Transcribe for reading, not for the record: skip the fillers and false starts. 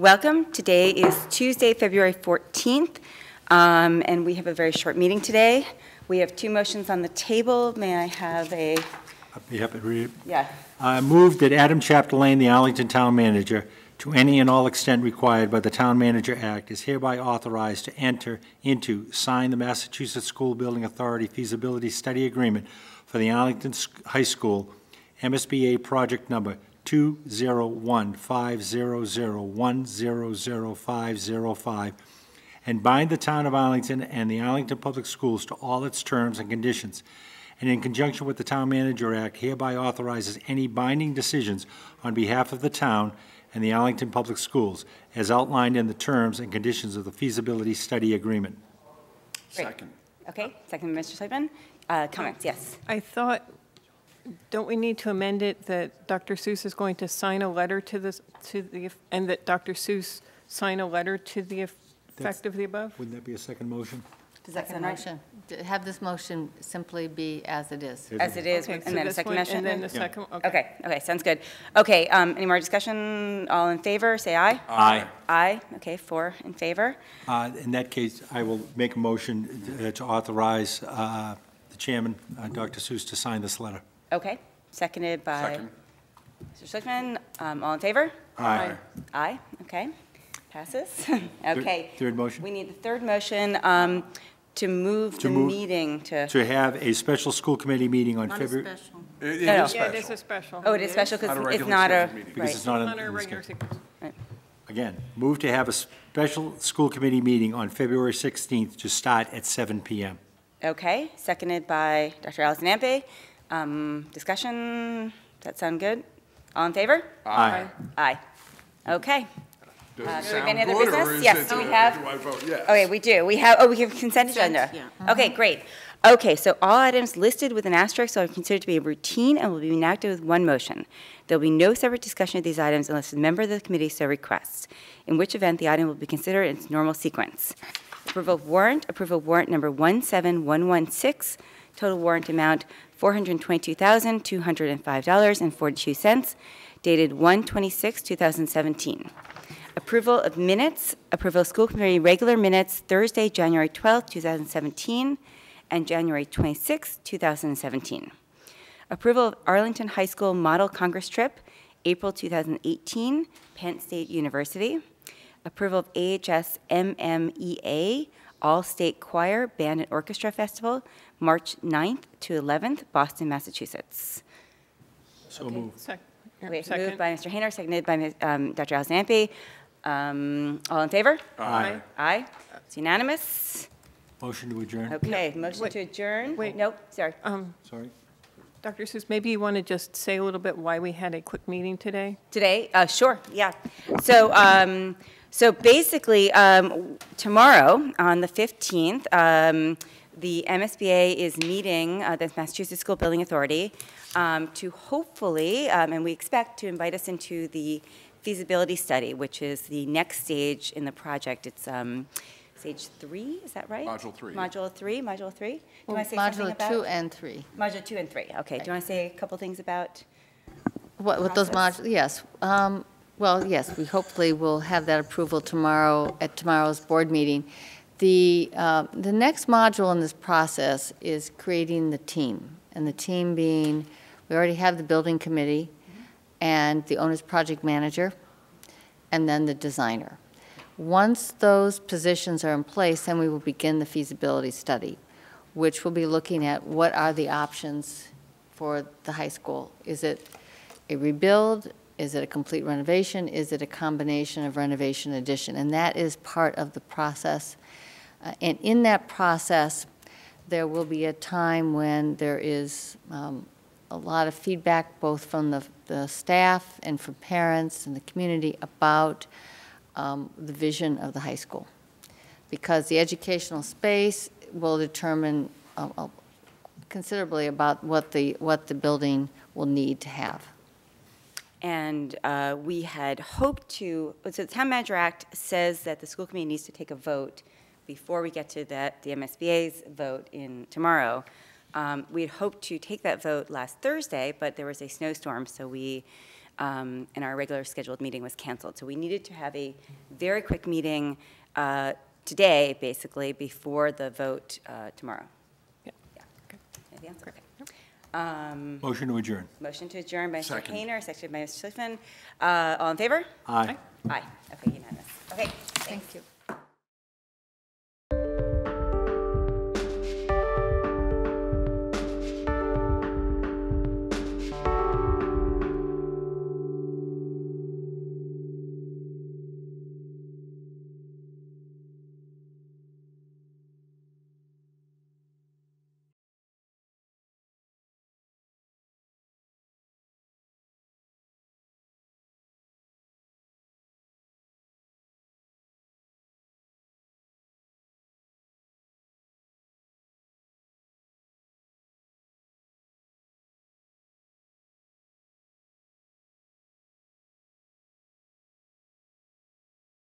Welcome. Today is Tuesday, February 14th, and we have a very short meeting today. We have two motions on the table. May I have a... I'd be happy to read it. Yeah. I move that Adam Chapter Lane, the Arlington Town Manager, to any and all extent required by the Town Manager Act, is hereby authorized to enter into, sign the Massachusetts School Building Authority Feasibility Study Agreement for the Arlington High School, MSBA project number 2015001000505, and bind the Town of Arlington and the Arlington Public Schools to all its terms and conditions, and in conjunction with the Town Manager Act, hereby authorizes any binding decisions on behalf of the Town and the Arlington Public Schools as outlined in the terms and conditions of the feasibility study agreement. Great. Second. Okay, second, Mr. Sipean. Comments, yes. I thought, don't we need to amend it that Dr. Seuss is going to sign a letter to this, and that Dr. Seuss sign a letter to the effect of the above? Wouldn't that be a second motion? Second motion. Have this motion simply be as it is. As it is, okay, and so then a second motion. And then the second. Okay. Okay, sounds good. Okay, any more discussion? All in favor, say aye. Aye. Aye, okay, 4 in favor. In that case, I will make a motion to authorize the chairman, Dr. Seuss, to sign this letter. Okay, seconded by Mr. Schlichtman. All in favor? Aye. Aye, aye. Okay, passes. Okay. Third motion? We need the third motion. To have a special school committee meeting on February. It is a special. Oh, it is special because it's not a regular sequence. Right. Again, move to have a special school committee meeting on February 16th to start at 7 p.m. Okay, seconded by Dr. Allison Ampe. Discussion. That sound good? All in favor? Aye. Aye. Aye. Okay. Do we have any other business? Yes, do we have? Do I vote yes? Okay, we do. We have, we have consent agenda. Yeah. Mm-hmm. Okay, great. Okay, so all items listed with an asterisk are considered to be routine and will be enacted with one motion. There will be no separate discussion of these items unless a member of the committee so requests, in which event the item will be considered in its normal sequence. Approval of warrant. Approval of warrant number 17116. Total warrant amount $422,205.42. Dated 1/26/2017. Approval of minutes, approval of school committee regular minutes, Thursday, January 12th, 2017, and January 26th, 2017. Approval of Arlington High School Model Congress Trip, April 2018, Penn State University. Approval of AHS MMEA, All State Choir, Band and Orchestra Festival, March 9th to 11th, Boston, Massachusetts. So okay. Moved. Moved by Mr. Hainer, seconded by Dr. Al Zampi. All in favor? Aye. Aye. It's unanimous. Motion to adjourn. Okay, no, motion to adjourn. Wait. Nope, sorry. Sorry. Dr. Seuss, maybe you want to just say a little bit why we had a quick meeting today? Today? Sure, yeah. So, basically, tomorrow on the 15th, the MSBA is meeting, the Massachusetts School Building Authority, to hopefully, and we expect to invite us into the feasibility study, which is the next stage in the project. It's stage 3, is that right? Module 3. Module 3, module 3. Do you want to say something about? Module 2 and 3. Module 2 and 3, okay. Right. Do you want to say a couple things about? What, with those modules, yes. Well, yes, we hopefully will have that approval tomorrow at tomorrow's board meeting. The next module in this process is creating the team, and the team being, we already have the building committee, and the owner's project manager, and then the designer. Once those positions are in place, then we will begin the feasibility study, which will be looking at what are the options for the high school. Is it a rebuild? Is it a complete renovation? Is it a combination of renovation and addition? And that is part of the process. And in that process, there will be a time when there is a lot of feedback, both from the staff and from parents and the community about the vision of the high school, because the educational space will determine considerably about what the building will need to have. And we had hoped to. So the Town Manager Act says that the school committee needs to take a vote before we get to the MSBA's vote in tomorrow. We had hoped to take that vote last Thursday, but there was a snowstorm, so we and our regular scheduled meeting was canceled. So we needed to have a very quick meeting today, basically, before the vote tomorrow. Yeah. Yeah. Okay. Anything else? Okay. Motion to adjourn. Motion to adjourn by Mr. Hainer, seconded by Mr. Schlichtman. All in favor? Aye. Aye. Okay, unanimous. Okay. Thank you.